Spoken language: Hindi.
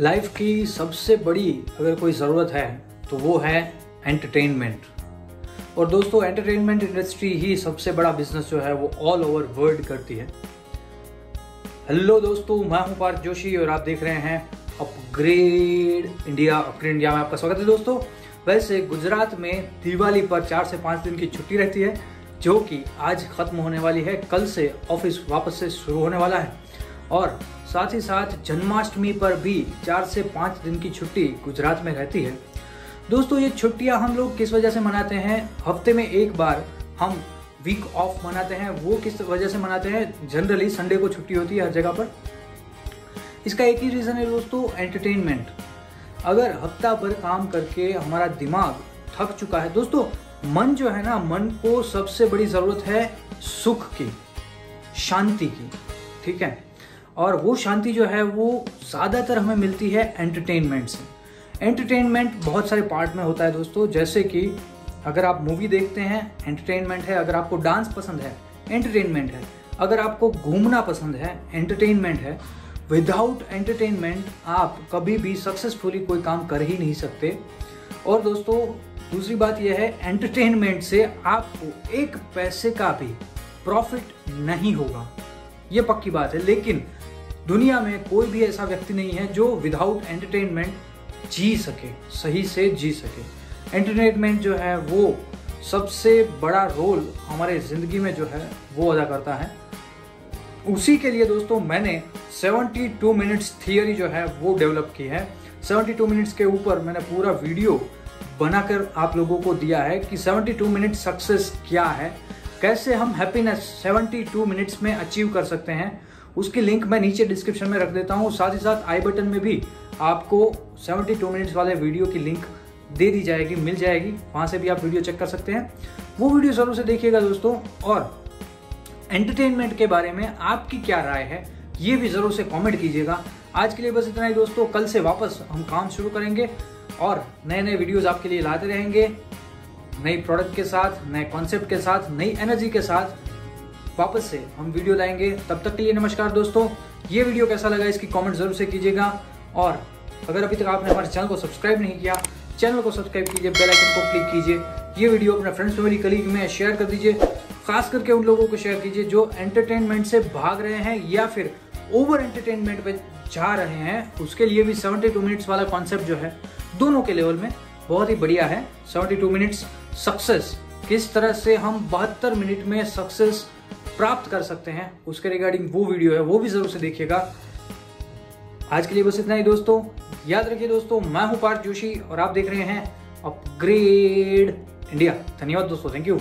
लाइफ की सबसे बड़ी अगर कोई ज़रूरत है तो वो है एंटरटेनमेंट। और दोस्तों एंटरटेनमेंट इंडस्ट्री ही सबसे बड़ा बिजनेस जो है वो ऑल ओवर वर्ल्ड करती है। हेलो दोस्तों, मैं हूं पार्थ जोशी और आप देख रहे हैं अपग्रेड इंडिया में आपका स्वागत है। दोस्तों वैसे गुजरात में दिवाली पर 4 से 5 दिन की छुट्टी रहती है जो कि आज ख़त्म होने वाली है। कल से ऑफिस वापस से शुरू होने वाला है और साथ ही साथ जन्माष्टमी पर भी 4 से 5 दिन की छुट्टी गुजरात में रहती है। दोस्तों ये छुट्टियां हम लोग किस वजह से मनाते हैं? हफ्ते में एक बार हम वीक ऑफ मनाते हैं। वो किस वजह से मनाते हैं? जनरली संडे को छुट्टी होती है हर जगह पर। इसका एक ही रीज़न है दोस्तों, एंटरटेनमेंट। अगर हफ्ता भर काम करके हमारा दिमाग थक चुका है, दोस्तों मन जो है ना, मन को सबसे बड़ी ज़रूरत है सुख की, शांति की, ठीक है। और वो शांति जो है वो ज़्यादातर हमें मिलती है एंटरटेनमेंट से। एंटरटेनमेंट बहुत सारे पार्ट में होता है दोस्तों, जैसे कि अगर आप मूवी देखते हैं एंटरटेनमेंट है, अगर आपको डांस पसंद है एंटरटेनमेंट है, अगर आपको घूमना पसंद है एंटरटेनमेंट है। विदाउट एंटरटेनमेंट आप कभी भी सक्सेसफुली कोई काम कर ही नहीं सकते। और दोस्तों दूसरी बात यह है, एंटरटेनमेंट से आपको एक पैसे का भी प्रॉफिट नहीं होगा, ये पक्की बात है। लेकिन दुनिया में कोई भी ऐसा व्यक्ति नहीं है जो विदाउट एंटरटेनमेंट जी सके, सही से जी सके। एंटरटेनमेंट जो है वो सबसे बड़ा रोल हमारे ज़िंदगी में जो है वो अदा करता है। उसी के लिए दोस्तों मैंने 72 मिनट्स थियरी जो है वो डेवलप की है। 72 मिनट्स के ऊपर मैंने पूरा वीडियो बनाकर आप लोगों को दिया है कि 72 मिनट सक्सेस क्या है, कैसे हम हैप्पीनेस 72 मिनट्स में अचीव कर सकते हैं। उसकी लिंक मैं नीचे डिस्क्रिप्शन में रख देता हूँ, साथ ही साथ आई बटन में भी आपको 72 मिनट्स वाले वीडियो की लिंक दे दी जाएगी, मिल जाएगी, वहाँ से भी आप वीडियो चेक कर सकते हैं। वो वीडियो ज़रूर से देखिएगा दोस्तों। और एंटरटेनमेंट के बारे में आपकी क्या राय है ये भी ज़रूर से कॉमेंट कीजिएगा। आज के लिए बस इतना ही दोस्तों। कल से वापस हम काम शुरू करेंगे और नए नए वीडियोज़ आपके लिए लाते रहेंगे, नई प्रोडक्ट के साथ, नए कॉन्सेप्ट के साथ, नई एनर्जी के साथ वापस से हम वीडियो लाएंगे। तब तक के लिए नमस्कार दोस्तों। ये वीडियो कैसा लगा इसकी कमेंट जरूर से कीजिएगा। और अगर अभी तक आपने हमारे चैनल को सब्सक्राइब नहीं किया, चैनल को सब्सक्राइब कीजिए, बेल आइकन को क्लिक कीजिए, ये वीडियो अपने फ्रेंड्स फैमिली कलीग में शेयर कर दीजिए। खास करके उन लोगों को शेयर कीजिए जो एंटरटेनमेंट से भाग रहे हैं या फिर ओवर एंटरटेनमेंट पर जा रहे हैं। उसके लिए भी 72 मिनट्स वाला कॉन्सेप्ट जो है दोनों के लेवल में बहुत ही बढ़िया है। 72 मिनट्स सक्सेस, किस तरह से हम 72 मिनट में सक्सेस प्राप्त कर सकते हैं, उसके रिगार्डिंग वो वीडियो है, वो भी जरूर से देखिएगा। आज के लिए बस इतना ही दोस्तों। याद रखिए दोस्तों, मैं हूं पार्थ जोशी और आप देख रहे हैं अपग्रेड इंडिया। धन्यवाद दोस्तों, थैंक यू।